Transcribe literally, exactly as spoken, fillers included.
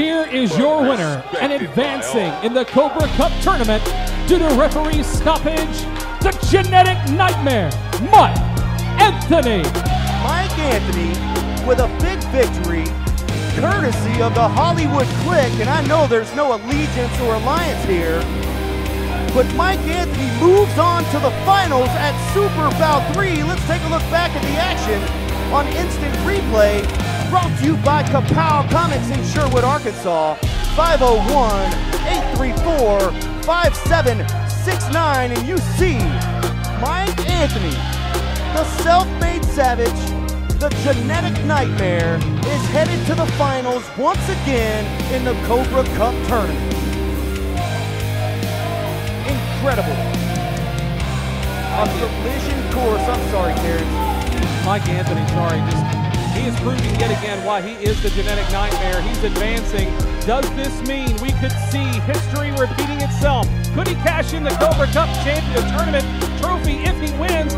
Here is your winner and advancing in the Cobra Cup Tournament due to referee stoppage, the Genetic Nightmare, Mike Anthony. Mike Anthony with a big victory, courtesy of the Hollywood Clique, and I know there's no allegiance or alliance here, but Mike Anthony moves on to the finals at Super Bowl three. Let's take a look back at the action on Instant Replay, brought to you by Kapow Comics in Sherwood, Arkansas. five oh one, eight three four, five seven six nine, and you see Mike Anthony, the self-made savage, the Genetic Nightmare, is headed to the finals once again in the Cobra Cup Tournament. Incredible. A collision course. I'm sorry, Terry. Mike Anthony, sorry. Just, he is proving yet again why he is the Genetic Nightmare. He's advancing. Does this mean we could see history repeating itself? Could he cash in the Cobra Cup Champion Tournament trophy if he wins?